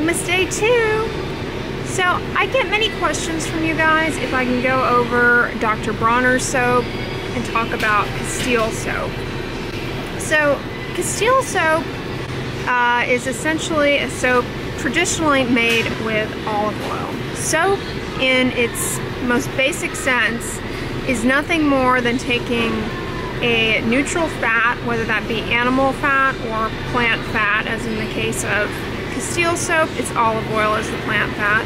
Vlogmas Day 2. So I get many questions from you guys if I can go over Dr. Bronner's soap and talk about Castile soap. So Castile soap is essentially a soap traditionally made with olive oil. Soap in its most basic sense is nothing more than taking a neutral fat, whether that be animal fat or plant fat, as in the case of Castile soap, it's olive oil as the plant fat,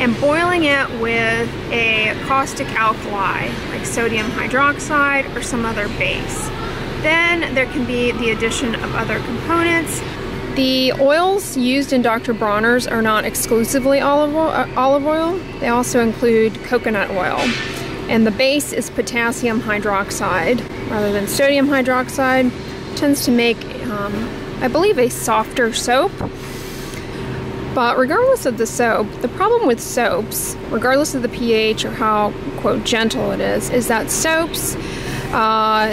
and boiling it with a caustic alkali, like sodium hydroxide or some other base. Then there can be the addition of other components. The oils used in Dr. Bronner's are not exclusively olive oil. They also include coconut oil. And the base is potassium hydroxide rather than sodium hydroxide. It tends to make, I believe, a softer soap. But regardless of the soap, the problem with soaps, regardless of the pH or how, quote, gentle it is that soaps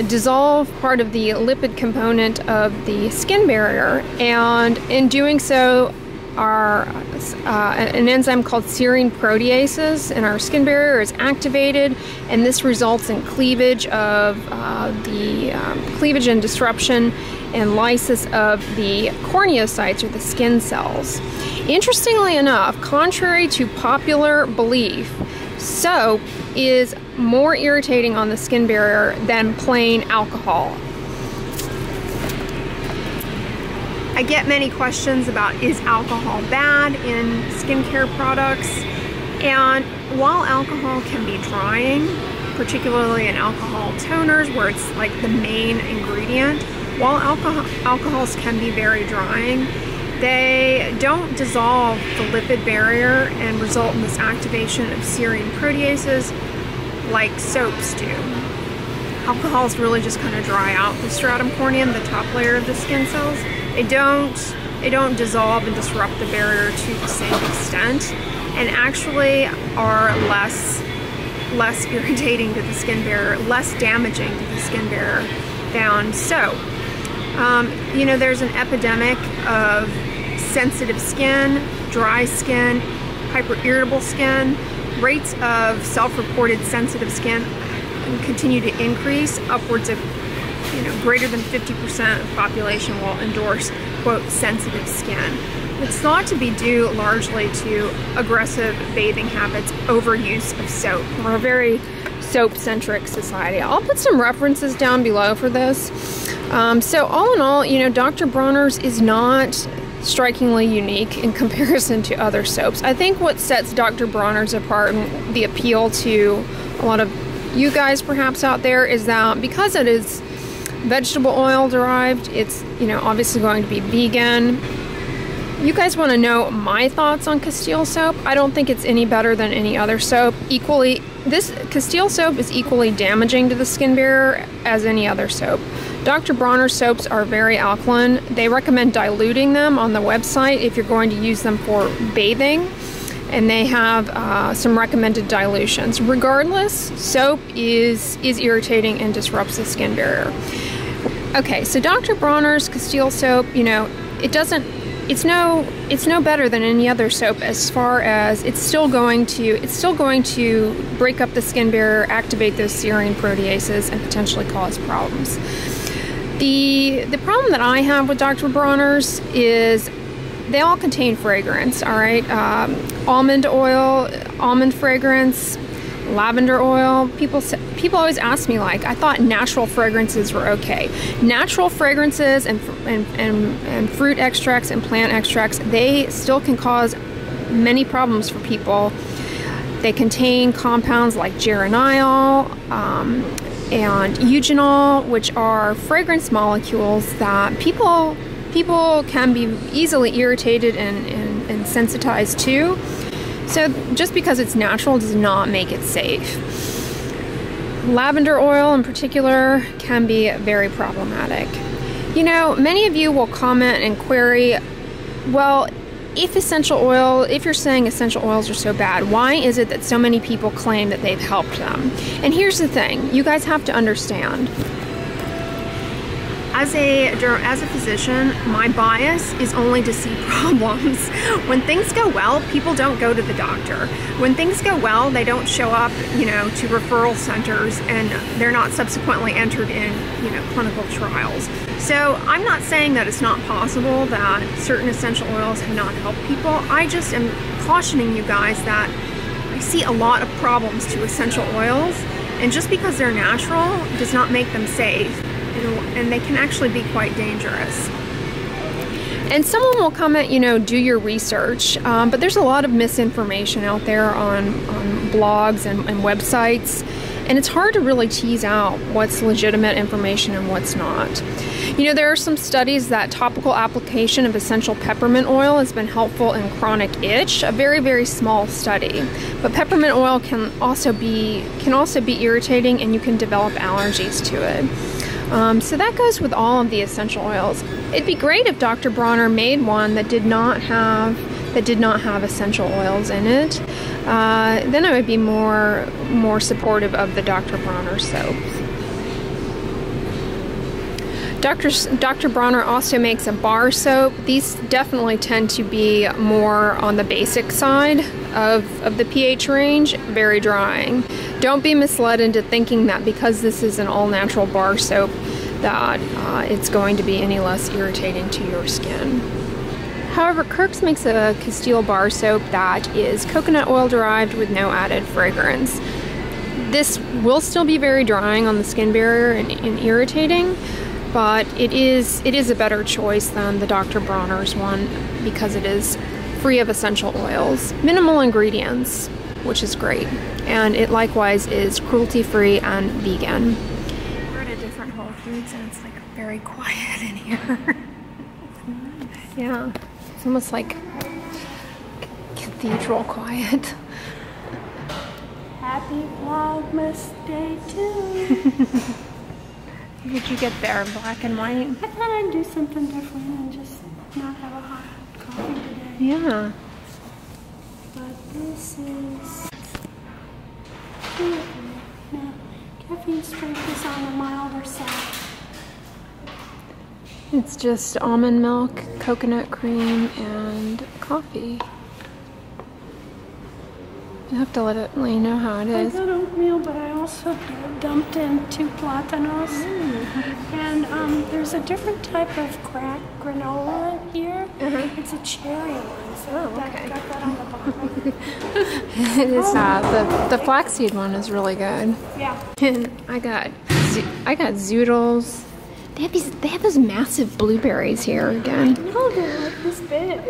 dissolve part of the lipid component of the skin barrier. And in doing so, an enzyme called serine proteases in our skin barrier is activated, and this results in cleavage of cleavage and disruption and lysis of the corneocytes, or the skin cells. Interestingly enough, contrary to popular belief, soap is more irritating on the skin barrier than plain alcohol. I get many questions about, is alcohol bad in skincare products? And while alcohol can be drying, particularly in alcohol toners where it's like the main ingredient, while alcohols can be very drying, they don't dissolve the lipid barrier and result in this activation of serine proteases like soaps do. Alcohols really just kind of dry out the stratum corneum, the top layer of the skin cells. They don't dissolve and disrupt the barrier to the same extent, and actually are less irritating to the skin barrier, less damaging to the skin barrier than soap. You know, there's an epidemic of sensitive skin, dry skin, hyper-irritable skin. Rates of self-reported sensitive skin continue to increase, upwards of greater than 50% of the population will endorse, quote, sensitive skin. It's thought to be due largely to aggressive bathing habits, overuse of soap. We're a very soap-centric society. I'll put some references down below for this. So all in all, Dr. Bronner's is not strikingly unique in comparison to other soaps. I think what sets Dr. Bronner's apart and the appeal to a lot of you guys perhaps out there is that because it is vegetable oil derived, it's obviously going to be vegan. You guys want to know my thoughts on Castile soap. I don't think it's any better than any other soap. Equally, this Castile soap is equally damaging to the skin barrier as any other soap. Dr. Bronner's soaps are very alkaline. They recommend diluting them on the website if you're going to use them for bathing, and they have some recommended dilutions. Regardless, soap is irritating and disrupts the skin barrier. Okay, so Dr. Bronner's Castile soap, it's no better than any other soap as far as it's still going to break up the skin barrier, activate those serine proteases, and potentially cause problems. The problem that I have with Dr. Bronner's is they all contain fragrance, all right? Almond oil, almond fragrance, lavender oil. People always ask me, like, I thought natural fragrances were okay. Natural fragrances and fruit extracts and plant extracts, they still can cause many problems for people. They contain compounds like geraniol and eugenol, which are fragrance molecules that people can be easily irritated and sensitized to. So just because it's natural does not make it safe. Lavender oil in particular can be very problematic. Many of you will comment and query, well, if you're saying essential oils are so bad, why is it that so many people claim that they've helped them? And here's the thing, you guys have to understand. as a physician, my bias is only to see problems. When things go well, people don't go to the doctor. When things go well, they don't show up, you know, to referral centers, and they're not subsequently entered in, you know, clinical trials. So I'm not saying that it's not possible that certain essential oils have not helped people. I just am cautioning you guys that I see a lot of problems to essential oils, and just because they're natural does not make them safe. And they can actually be quite dangerous. And someone will comment, you know, do your research, but there's a lot of misinformation out there on blogs and websites, and it's hard to really tease out what's legitimate information and what's not. You know, there are some studies that topical application of essential peppermint oil has been helpful in chronic itch, a very, very small study. But peppermint oil can also be irritating, and you can develop allergies to it. So that goes with all of the essential oils. It'd be great if Dr. Bronner made one that did not have essential oils in it. Then I would be more supportive of the Dr. Bronner soaps. Dr. Bronner also makes a bar soap. These definitely tend to be more on the basic side of the pH range, very drying. Don't be misled into thinking that because this is an all-natural bar soap that it's going to be any less irritating to your skin. However, Kirk's makes a Castile bar soap that is coconut oil derived with no added fragrance. This will still be very drying on the skin barrier and irritating, but it is a better choice than the Dr. Bronner's one because it is free of essential oils, minimal ingredients, which is great. And it likewise is cruelty-free and vegan. We're at a different Whole Foods and it's like very quiet in here. Yeah, it's almost like cathedral quiet. Happy Vlogmas Day 2. Did you get there, black and white? I thought I'd do something different and just not have a hot coffee today. Yeah. But this is... Now, caffeine strength is on the milder side. It's just almond milk, coconut cream, and coffee. You have to let it, you know how it is. I got oatmeal, but I also dumped in 2 platanos. And there's a different type of cracked granola here. It's a cherry one, so got that on the bottom. It is the flaxseed one is really good. Yeah. And I got zoodles. They have those massive blueberries here again. No, they're like this big.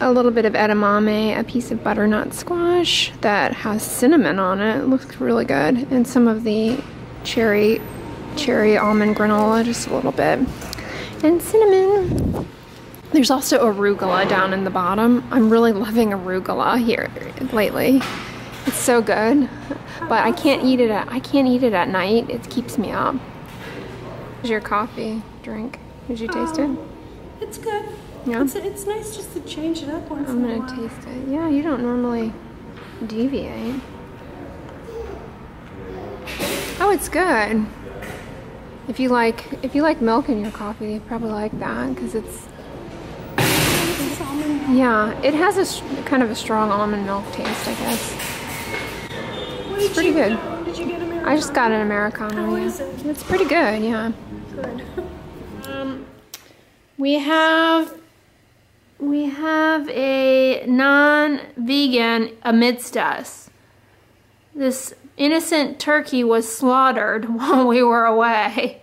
A little bit of edamame, a piece of butternut squash that has cinnamon on it. It looks really good. And some of the cherry almond granola, just a little bit. And cinnamon. There's also arugula down in the bottom. I'm really loving arugula here lately. It's so good. But I can't eat it at night. It keeps me up. How's your coffee drink? Did you taste it? It's good. Yeah? It's nice just to change it up once in a while. I'm going to taste it. Yeah, you don't normally deviate. Oh, it's good. If you like milk in your coffee, you probably like that because it's... This is almond milk. Yeah, it has a kind of a strong almond milk taste, I guess. It's pretty good. Did you get an Americano? I just got an Americano. How is it? It's pretty good, yeah. Good. We have a non-vegan amidst us. This innocent turkey was slaughtered while we were away.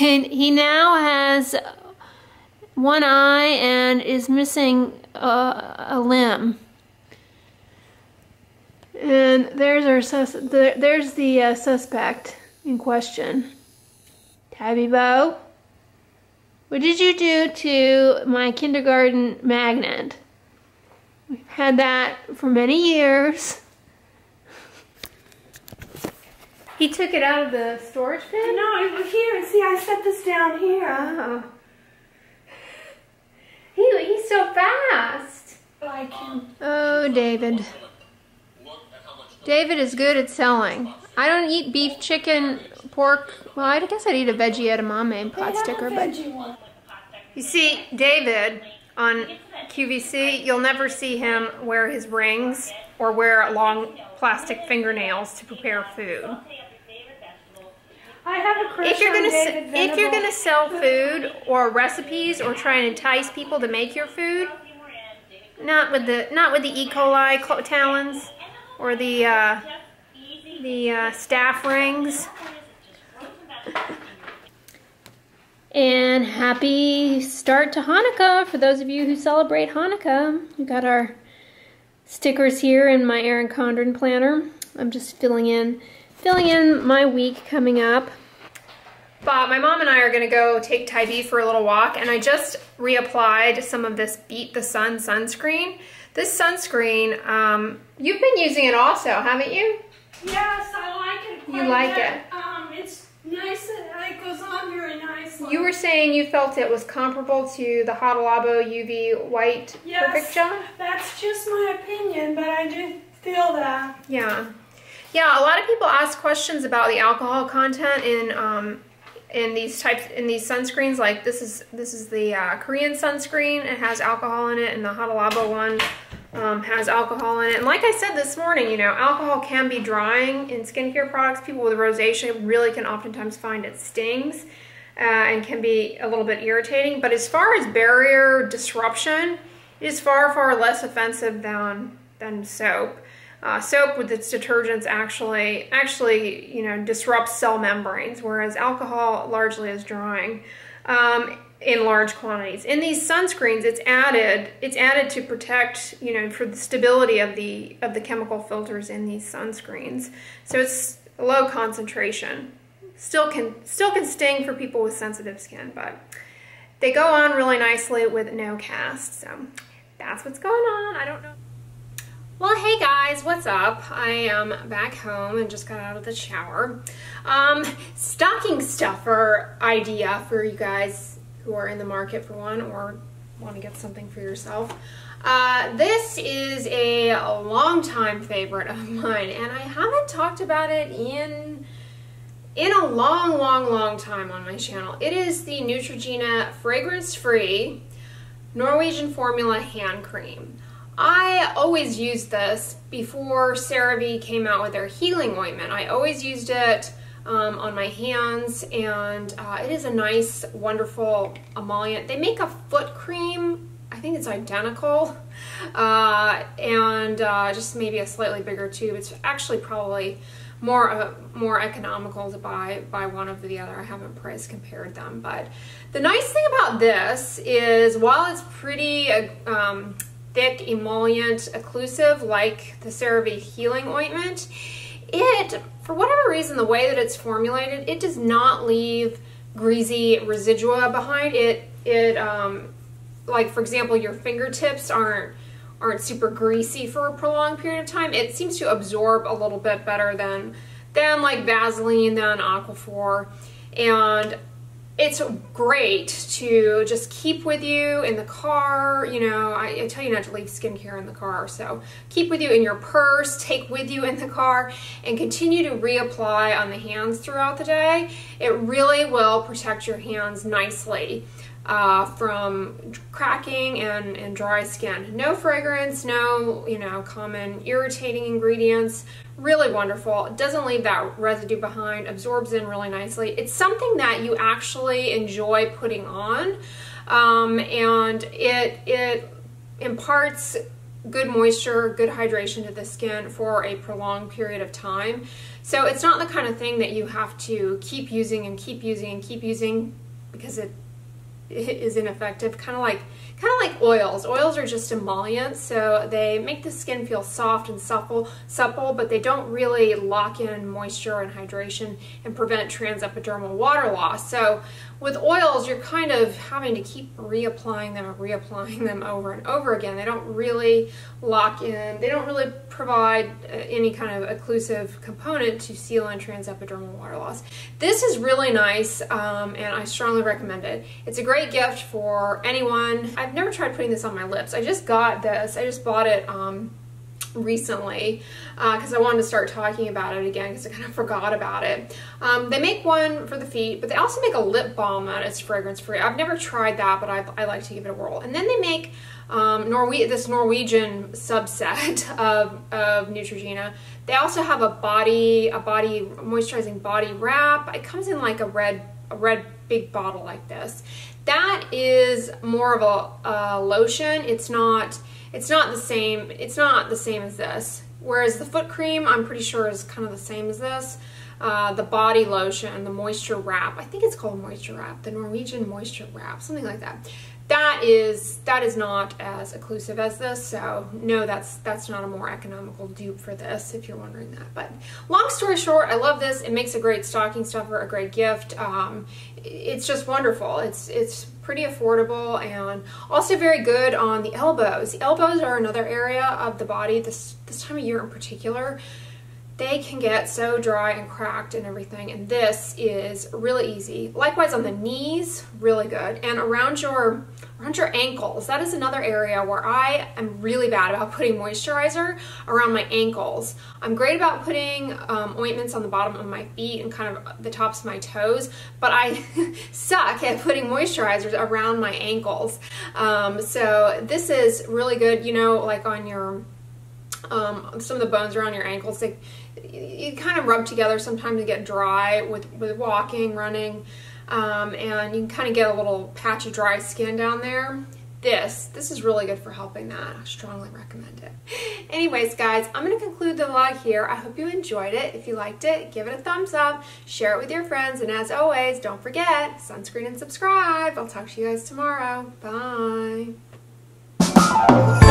And he now has one eye and is missing a limb. And there's the suspect in question. Tybee Bo, what did you do to my kindergarten magnet? We've had that for many years. He took it out of the storage bin? No, it was here. See, I set this down here. Oh. He's so fast. Like him. Oh, David. David is good at selling. I don't eat beef, chicken, pork. Well, I guess I'd eat a veggie edamame pot sticker, but you see, David on QVC, you'll never see him wear his rings or wear long plastic fingernails to prepare food. I have a crush on David Venable. If you're going to sell food or recipes or try and entice people to make your food, not with the E. coli talons or the staff rings. And happy start to Hanukkah for those of you who celebrate Hanukkah. We've got our stickers here in my Erin Condren planner. I'm just filling in my week coming up. But my mom and I are going to go take Tybee for a little walk, and I just reapplied some of this Beat the Sun sunscreen. This sunscreen, you've been using it also, haven't you? Yes, I like it quite. You like it? It's nice, it goes on very nicely. You were saying you felt it was comparable to the Hada Labo UV White Perfect Gel? Yes, that's just my opinion, but I do feel that. Yeah. Yeah, a lot of people ask questions about the alcohol content in these sunscreens. Like this is the Korean sunscreen. It has alcohol in it, and the Hada Labo one has alcohol in it. And like I said this morning, you know, alcohol can be drying in skincare products. People with rosacea really can oftentimes find it stings and can be a little bit irritating. But as far as barrier disruption, it is far, far less offensive than soap. Soap with its detergents actually, you know, disrupts cell membranes, whereas alcohol largely is drying in large quantities. In these sunscreens, it's added to protect, you know, for the stability of the chemical filters in these sunscreens. So it's low concentration. Still can sting for people with sensitive skin, but they go on really nicely with no cast. So that's what's going on. I don't know. Well, hey guys, what's up? I am back home and just got out of the shower. Stocking stuffer idea for you guys who are in the market for one or want to get something for yourself. This is a longtime favorite of mine, and I haven't talked about it in a long, long, long time on my channel. It is the Neutrogena fragrance-free Norwegian formula hand cream. I always used this before CeraVe came out with their healing ointment. I always used it on my hands, and it is a nice, wonderful emollient. They make a foot cream. I think it's identical, and just maybe a slightly bigger tube. It's actually probably more economical to buy one over the other. I haven't price compared them, but the nice thing about this is while it's pretty thick emollient occlusive like the CeraVe healing ointment, it, for whatever reason, the way that it's formulated, it does not leave greasy residua behind. It like, for example, your fingertips aren't super greasy for a prolonged period of time. It seems to absorb a little bit better than like Vaseline, than Aquaphor, and it's great to just keep with you in the car. You know, I tell you not to leave skincare in the car, so keep with you in your purse, take with you in the car, and continue to reapply on the hands throughout the day. It really will protect your hands nicely from cracking and dry skin. No fragrance, no, you know, common irritating ingredients. Really wonderful. It doesn't leave that residue behind, absorbs in really nicely. It's something that you actually enjoy putting on, and it imparts good moisture, good hydration to the skin for a prolonged period of time. So it's not the kind of thing that you have to keep using and keep using and keep using because it is ineffective. Kind of like oils. Oils are just emollients, so they make the skin feel soft and supple, but they don't really lock in moisture and hydration and prevent transepidermal water loss. So with oils, you're kind of having to keep reapplying them over and over again. They don't really lock in. They don't really provide any kind of occlusive component to seal in transepidermal water loss. This is really nice, and I strongly recommend it. It's a great gift for anyone. I've never tried putting this on my lips. I just bought it recently because I wanted to start talking about it again because I kind of forgot about it. They make one for the feet, but they also make a lip balm and it's fragrance free. I've never tried that, but I like to give it a whirl. And then they make this Norwegian subset of Neutrogena. They also have a body moisturizing body wrap. It comes in like a red big bottle like this. That is more of a lotion. It's not the same as this. Whereas the foot cream, I'm pretty sure, is kind of the same as this. The body lotion, the moisture wrap, I think it's called moisture wrap, the Norwegian moisture wrap, something like that. That is not as occlusive as this, so no, that's not a more economical dupe for this, if you're wondering that. But long story short, I love this. It makes a great stocking stuffer, a great gift. It's just wonderful. It's pretty affordable and also very good on the elbows. The elbows are another area of the body this time of year in particular. They can get so dry and cracked and everything, and this is really easy. Likewise on the knees, really good. And around your ankles, that is another area where I am really bad about putting moisturizer around my ankles. I'm great about putting ointments on the bottom of my feet and kind of the tops of my toes, but I suck at putting moisturizers around my ankles. So this is really good, you know, like on your some of the bones around your ankles, they you kind of rub together sometimes to get dry with walking, running, and you can kind of get a little patch of dry skin down there. This is really good for helping that. I strongly recommend it. Anyways, guys, I'm going to conclude the vlog here. I hope you enjoyed it. If you liked it, give it a thumbs up, share it with your friends, and as always, don't forget, sunscreen and subscribe. I'll talk to you guys tomorrow. Bye.